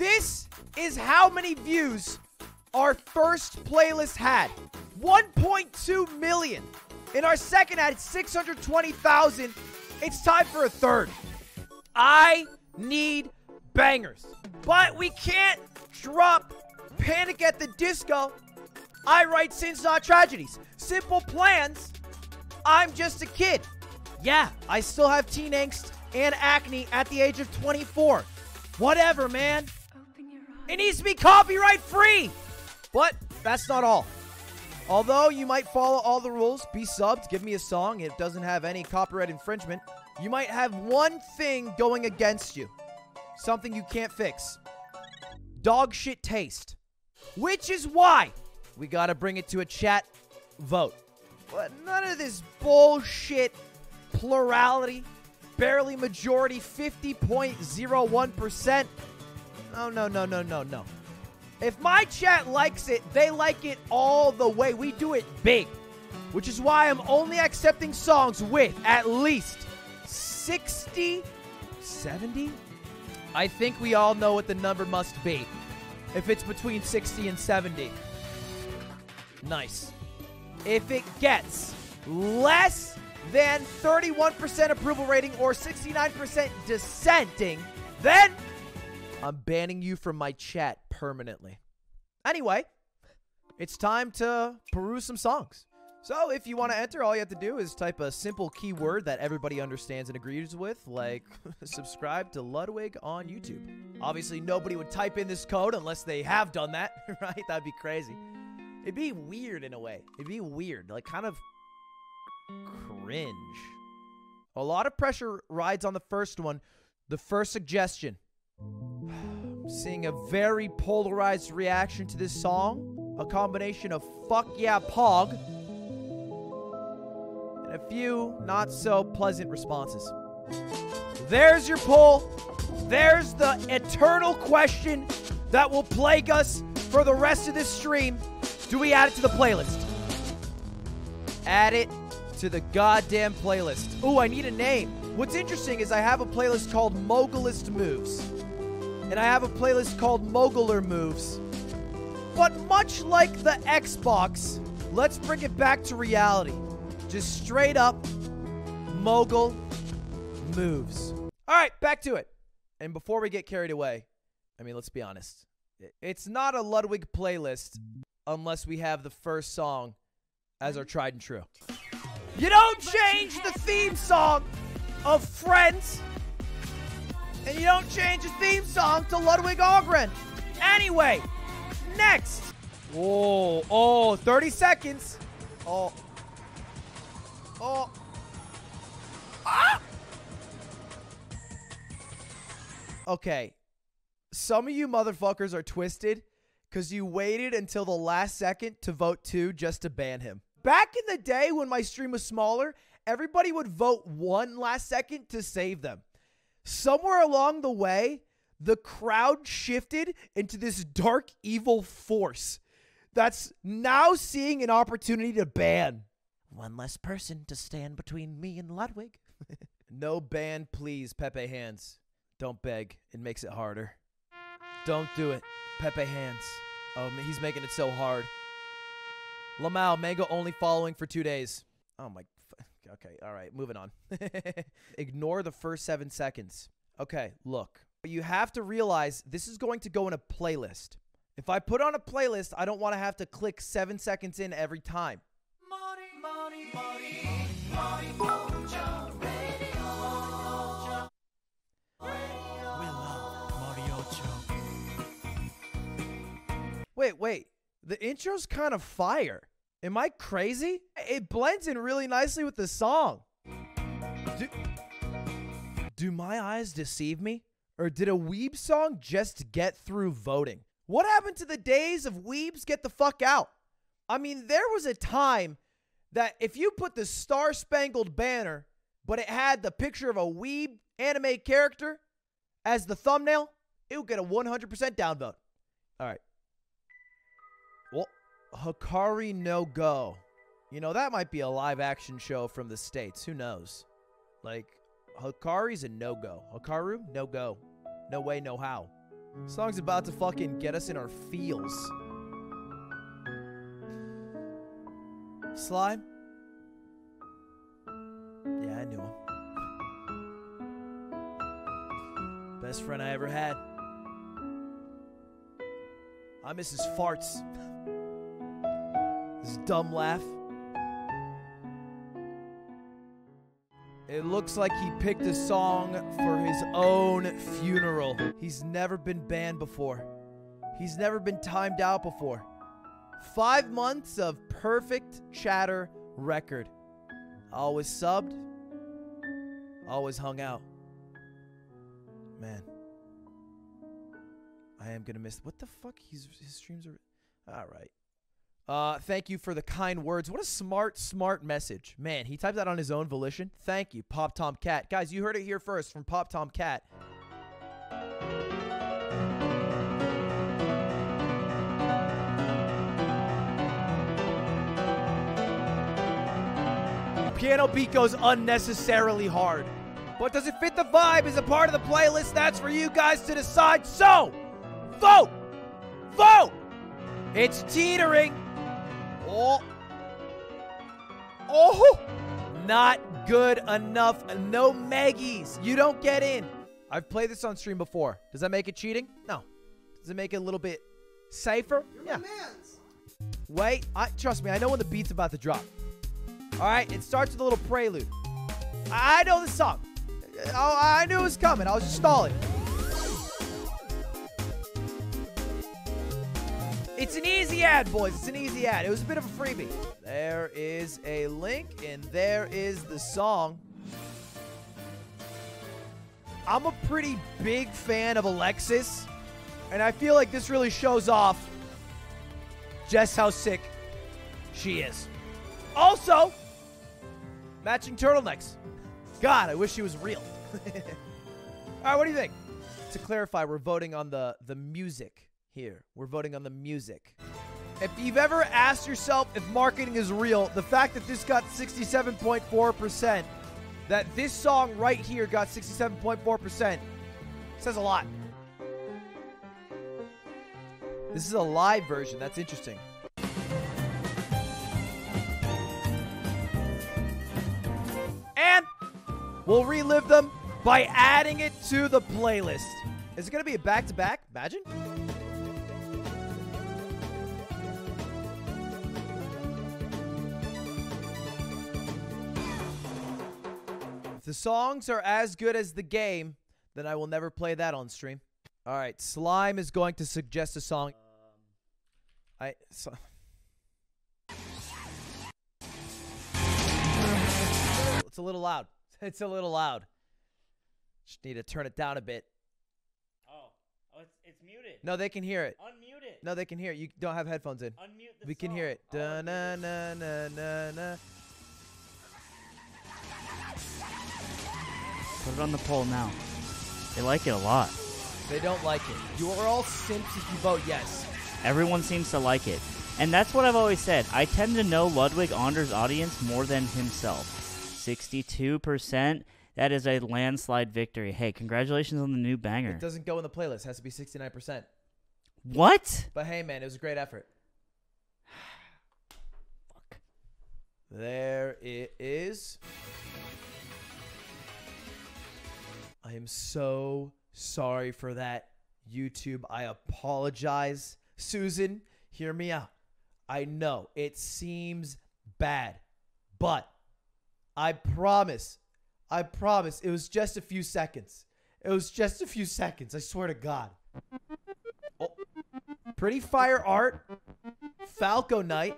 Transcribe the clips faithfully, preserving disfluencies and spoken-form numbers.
This is how many views our first playlist had. one point two million. In our second ad, six hundred twenty thousand. It's time for a third. I need bangers. But we can't drop Panic at the Disco, I Write Sins Not Tragedies, Simple Plans, I'm Just a Kid. Yeah, I still have teen angst and acne at the age of twenty-four. Whatever, man. Open your eyes. It needs to be copyright free. But that's not all. Although you might follow all the rules, be subbed, give me a song, it doesn't have any copyright infringement, you might have one thing going against you. Something you can't fix. Dog shit taste. Which is why we gotta bring it to a chat vote. But none of this bullshit plurality, barely majority, fifty point zero one percent. No, no, no, no, no, no. If my chat likes it, they like it all the way. We do it big. Which is why I'm only accepting songs with at least sixty, seventy? I think we all know what the number must be. If it's between sixty and seventy. Nice. If it gets less than thirty-one percent approval rating or sixty-nine percent dissenting, then I'm banning you from my chat permanently. Anyway, it's time to peruse some songs. So if you want to enter, all you have to do is type a simple keyword that everybody understands and agrees with, like subscribe to Ludwig on YouTube. Obviously, nobody would type in this code unless they have done that, right? That'd be crazy. It'd be weird in a way. It'd be weird, like kind of cringe. A lot of pressure rides on the first one, the first suggestion. Seeing a very polarized reaction to this song, a combination of fuck yeah pog and a few not so pleasant responses. There's your poll. There's the eternal question that will plague us for the rest of this stream. Do we add it to the playlist? Add it to the goddamn playlist. Ooh, I need a name. What's interesting is I have a playlist called Mogulist Moves. And I have a playlist called Mogular Moves. But much like the Xbox, let's bring it back to reality. Just straight up Mogul Moves. All right, back to it. And before we get carried away, I mean, let's be honest. It's not a Ludwig playlist unless we have the first song as our tried and true. You don't change the theme song of Friends. And you don't change the theme song to Ludwig Ahgren. Anyway, next. Whoa, oh, thirty seconds. Oh. Oh. Ah! Okay. Some of you motherfuckers are twisted because you waited until the last second to vote two just to ban him. Back in the day when my stream was smaller, everybody would vote one last second to save them. Somewhere along the way, the crowd shifted into this dark, evil force that's now seeing an opportunity to ban. One less person to stand between me and Ludwig. No ban, please, Pepe Hands. Don't beg. It makes it harder. Don't do it, Pepe Hands. Oh, man, he's making it so hard. Lamau, Mango only following for two days. Oh, my... Okay, all right, moving on. Ignore the first seven seconds. Okay, look. You have to realize this is going to go in a playlist. If I put on a playlist, I don't want to have to click seven seconds in every time. Wait, wait. The intro's kind of fire. Am I crazy? It blends in really nicely with the song. Do, do my eyes deceive me? Or did a weeb song just get through voting? What happened to the days of weebs get the fuck out? I mean, there was a time that if you put the Star Spangled Banner, but it had the picture of a weeb anime character as the thumbnail, it would get a one hundred percent downvote. All right. Well. Hikari no Go. You know, that might be a live action show from the States. Who knows? Like, Hikari's a no-go. Hikaru? No go. No way, no how. This song's about to fucking get us in our feels. Slime? Yeah, I knew him. Best friend I ever had. I miss his farts. His dumb laugh. It looks like he picked a song for his own funeral. He's never been banned before. He's never been timed out before. Five months of perfect chatter record. Always subbed. Always hung out. Man. I am gonna miss... What the fuck? He's, his streams are... Alright. Uh, thank you for the kind words. What a smart, smart message. Man, he typed that on his own volition. Thank you, Pop Tom Cat. Guys, you heard it here first from Pop Tom Cat. Piano beat goes unnecessarily hard. But does it fit the vibe as a part of the playlist? That's for you guys to decide. So, vote! Vote! It's teetering. Oh. Oh. Not good enough. No Maggie's. You don't get in. I've played this on stream before. Does that make it cheating? No. Does it make it a little bit safer? You're yeah. Wait. I, trust me. I know when the beat's about to drop. All right. It starts with a little prelude. I know the song. I, I knew it was coming. I was just stalling. It's an easy ad, boys. It's an easy ad. It was a bit of a freebie. There is a link, and there is the song. I'm a pretty big fan of Alexis, and I feel like this really shows off just how sick she is. Also, matching turtlenecks. God, I wish she was real. All right, what do you think? To clarify, we're voting on the, the music. Here, we're voting on the music. If you've ever asked yourself if marketing is real, the fact that this got sixty-seven point four percent, that this song right here got sixty-seven point four percent, says a lot. This is a live version. That's interesting. And we'll relive them by adding it to the playlist. Is it going to be a back-to-back? Imagine. The songs are as good as the game, then I will never play that on stream. All right, Slime is going to suggest a song. I so. It's a little loud. It's a little loud. Just need to turn it down a bit. Oh, oh it's, it's muted. No, they can hear it. Unmute it. No, they can hear it. You don't have headphones in. Unmute the we song. Can hear it. Oh, da na na na na na. Put it on the poll now. They like it a lot. They don't like it. You are all simps if you vote yes. Everyone seems to like it. And that's what I've always said. I tend to know Ludwig Anders' audience more than himself. sixty-two percent. That is a landslide victory. Hey, congratulations on the new banger. It doesn't go in the playlist. It has to be sixty-nine percent. What? But hey, man, it was a great effort. Fuck. There it is. I am so sorry for that, YouTube. I apologize. Susan, hear me out. I know it seems bad, but I promise, I promise it was just a few seconds. It was just a few seconds. I swear to God. Oh, pretty fire art. Falco Knight.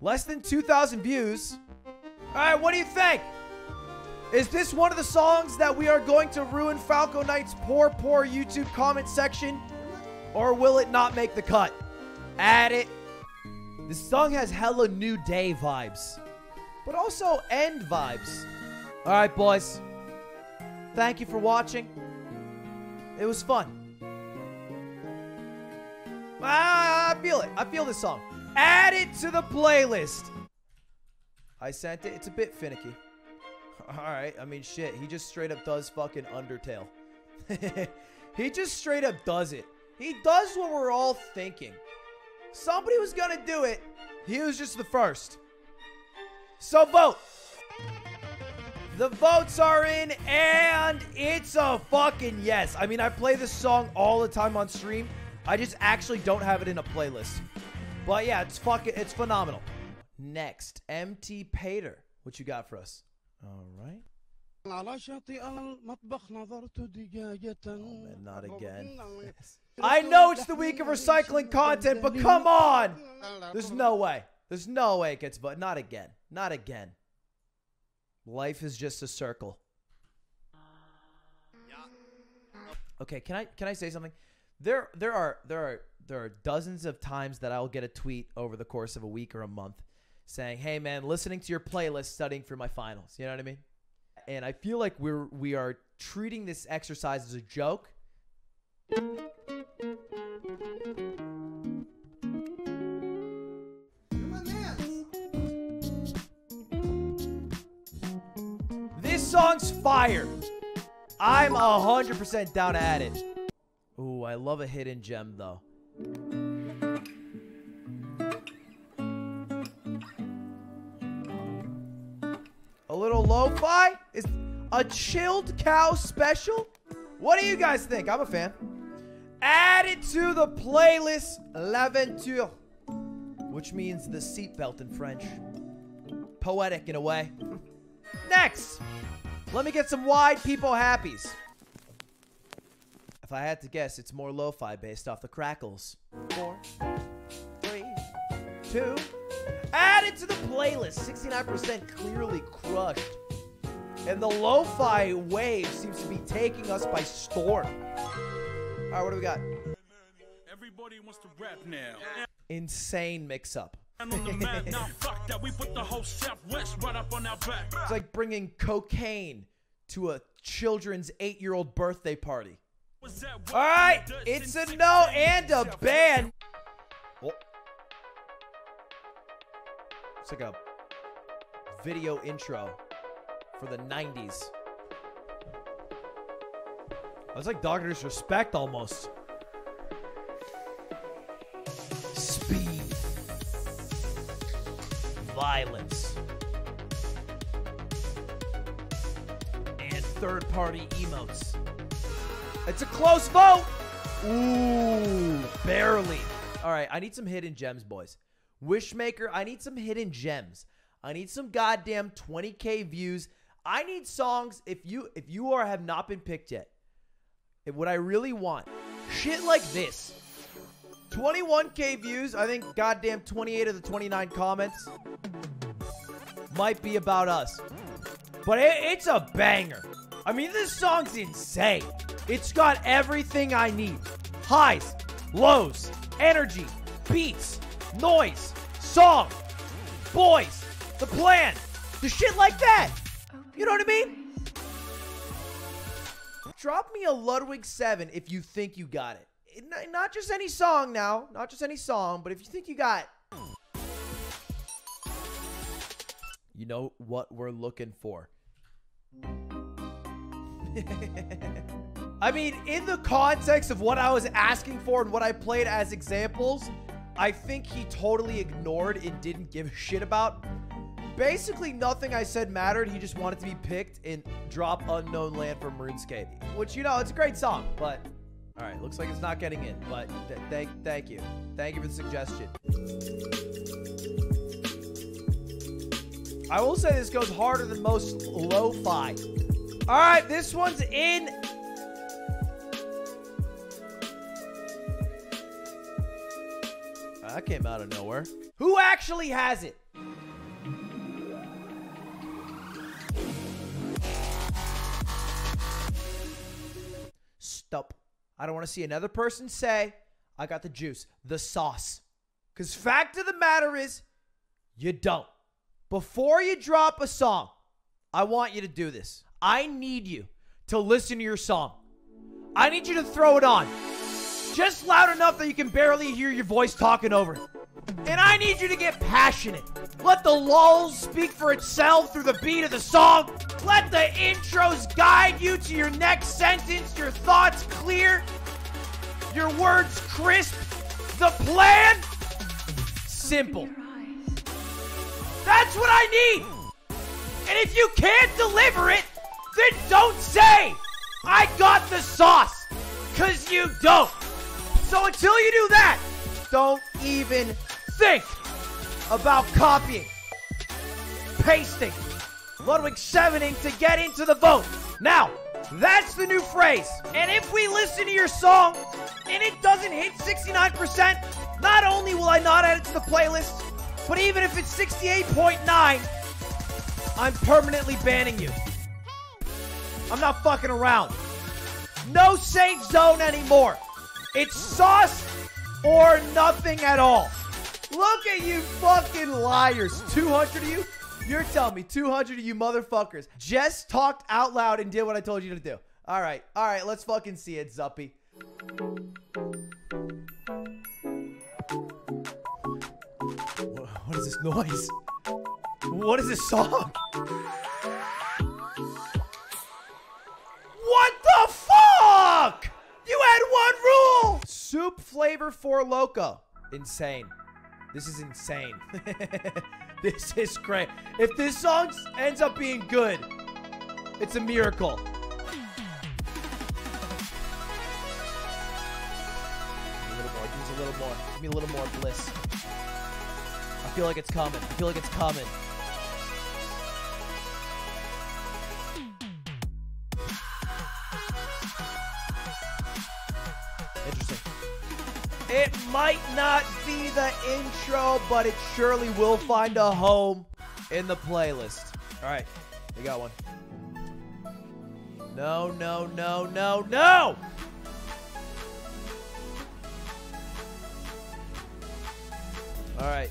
Less than two thousand views. All right, what do you think? Is this one of the songs that we are going to ruin Falco Knight's poor, poor YouTube comment section? Or will it not make the cut? Add it. This song has hella New Day vibes. But also end vibes. Alright, boys. Thank you for watching. It was fun. Ah, I feel it. I feel this song. Add it to the playlist. I sent it. It's a bit finicky. All right, I mean, shit, he just straight up does fucking Undertale. He just straight up does it. He does what we're all thinking. Somebody was gonna do it. He was just the first. So vote. The votes are in, and it's a fucking yes. I mean, I play this song all the time on stream. I just actually don't have it in a playlist. But yeah, it's fucking, it's phenomenal. Next, M T Pater. What you got for us? All right. على شاطئ المطبخ نظرت دجاجة. Oh man, not again. I know it's the week of recycling content, but come on! There's no way. There's no way it gets, but not again. Not again. Life is just a circle. Okay, can I can I say something? There there are there are there are dozens of times that I'll get a tweet over the course of a week or a month saying, "Hey man, listening to your playlist, studying for my finals." You know what I mean? And I feel like we're we are treating this exercise as a joke. This song's fire. I'm a hundred percent down at it. Ooh, I love a hidden gem though. A little lo-fi? Is a chilled cow special? What do you guys think? I'm a fan. Add it to the playlist L'Aventure, which means the seatbelt in French. Poetic in a way. Next, let me get some wide people happies. If I had to guess, it's more lo-fi based off the crackles. Four, three, two. Add it to the playlist. sixty-nine percent clearly crushed. And the lo-fi wave seems to be taking us by storm. Alright, what do we got? Everybody wants to rap now. Insane mix-up. It's like bringing cocaine to a children's eight-year-old birthday party. Alright, it's a no and a ban. Oh. It's like a video intro for the nineties. That's like Doctor Disrespect almost. Speed. Violence. And third-party emotes. It's a close vote! Ooh, barely. All right, I need some hidden gems, boys. Wishmaker, I need some hidden gems. I need some goddamn twenty K views. I need songs. If you if you are have not been picked yet, if what I really want, shit like this. twenty-one K views. I think goddamn twenty-eight of the twenty-nine comments might be about us. But it, it's a banger. I mean, this song's insane. It's got everything I need. Highs, lows, energy, beats, noise, song, boys, the plan, the shit like that. You know what I mean? Drop me a Ludwig seven if you think you got it. it. Not just any song now, not just any song, but if you think you got it. You know what we're looking for. I mean, in the context of what I was asking for and what I played as examples, I think he totally ignored and didn't give a shit about. Basically, nothing I said mattered. He just wanted to be picked and drop Unknown Land from RuneScape. Which, you know, it's a great song, but... Alright, looks like it's not getting in, but th thank thank you. Thank you for the suggestion. I will say this goes harder than most lo-fi. Alright, this one's in... That came out of nowhere. Who actually has it? Stop. I don't want to see another person say, I got the juice, the sauce. Because fact of the matter is, you don't. Before you drop a song, I want you to do this. I need you to listen to your song. I need you to throw it on. Just loud enough that you can barely hear your voice talking over it. And I need you to get passionate. Let the lulls speak for itself through the beat of the song. Let the intros guide you to your next sentence. Your thoughts clear. Your words crisp. The plan? Simple. That's what I need. And if you can't deliver it, then don't say, I got the sauce. Because you don't. So until you do that, don't even think about copying, pasting, Ludwig sevening to get into the vote. Now, that's the new phrase. And if we listen to your song and it doesn't hit sixty-nine percent, not only will I not add it to the playlist, but even if it's sixty-eight point nine, I'm permanently banning you. I'm not fucking around. No safe zone anymore. It's sauce or nothing at all. Look at you fucking liars. two hundred of you? You're telling me two hundred of you motherfuckers just talked out loud and did what I told you to do. All right. All right. Let's fucking see it, Zuppy. What is this noise? What is this song? What the fuck? You had one rule. Soup flavor for Loco. Insane. This is insane. This is great. If this song ends up being good, it's a miracle. A little more. Give me a little more. Give me a little more bliss. I feel like it's coming. I feel like it's coming. It might not be the intro, but it surely will find a home in the playlist. All right, we got one. No, no, no, no, no! All right,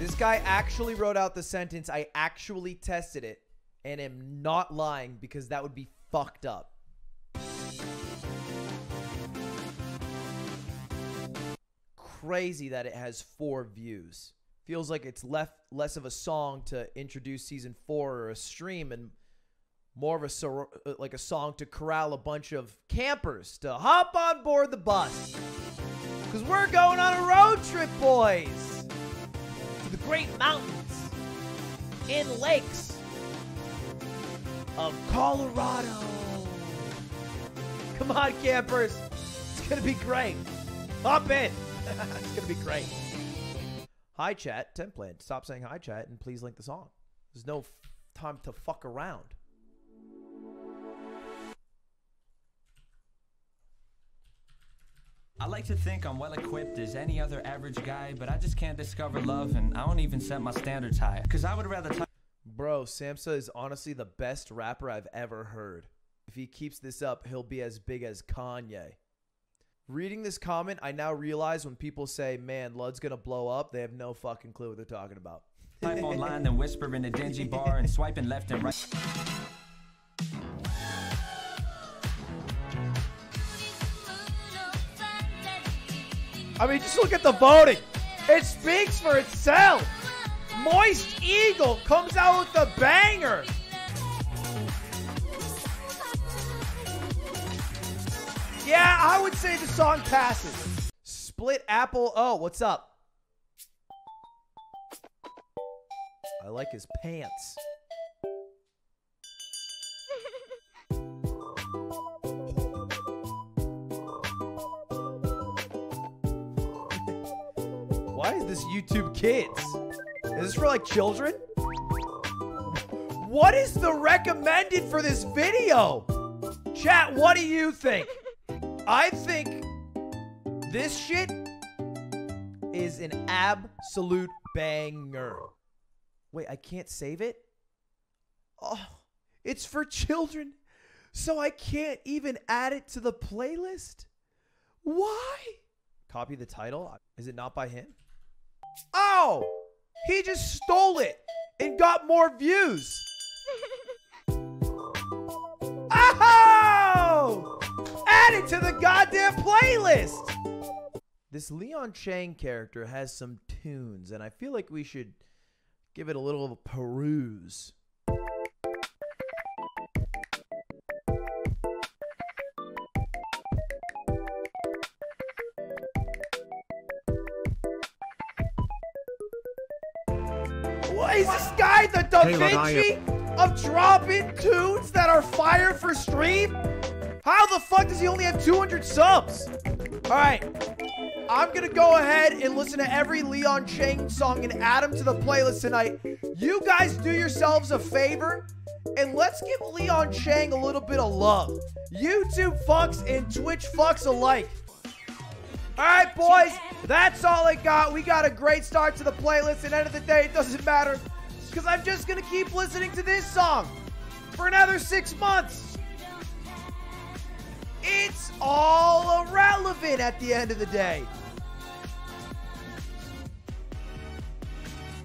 this guy actually wrote out the sentence. I actually tested it and am not lying because that would be fucked up. Crazy that it has four views. Feels like it's left less of a song to introduce season four or a stream and more of a like a song to corral a bunch of campers to hop on board the bus, because we're going on a road trip, boys, to the great mountains and lakes of Colorado. Come on, campers, it's gonna be great. Hop in. It's gonna be great. Hi chat, temp plan. Stop saying hi chat and please link the song. There's no f time to fuck around. I like to think I'm well equipped as any other average guy, but I just can't discover love, and I don't even set my standards high. Cause I would rather talk. Bro, Samsa is honestly the best rapper I've ever heard. If he keeps this up, he'll be as big as Kanye. Reading this comment, I now realize when people say, man, Lud's gonna blow up, they have no fucking clue what they're talking about. Type online, then whisper in a dingy bar and swiping left and right. I mean, just look at the voting. It speaks for itself. Moist Eagle comes out with the banger. Yeah, I would say the song passes. Split Apple. Oh, what's up? I like his pants. Why is this YouTube Kids? Is this for like children? What is the recommended for this video? Chat, what do you think? I think this shit is an absolute banger. Wait, I can't save it? Oh, it's for children, so I can't even add it to the playlist? Why? Copy the title? Is it not by him? Oh, he just stole it and got more views. Add it to the goddamn playlist. This Leon Chang character has some tunes, and I feel like we should give it a little of a peruse. What is this guy, the Da Vinci of dropping tunes that are fire for stream? How the fuck does he only have two hundred subs? All right, I'm gonna go ahead and listen to every Leon Chang song and add them to the playlist tonight. You guys do yourselves a favor and let's give Leon Chang a little bit of love. YouTube fucks and Twitch fucks alike. All right, boys, that's all I got. We got a great start to the playlist, and end of the day, it doesn't matter because I'm just gonna keep listening to this song for another six months. It's all irrelevant at the end of the day.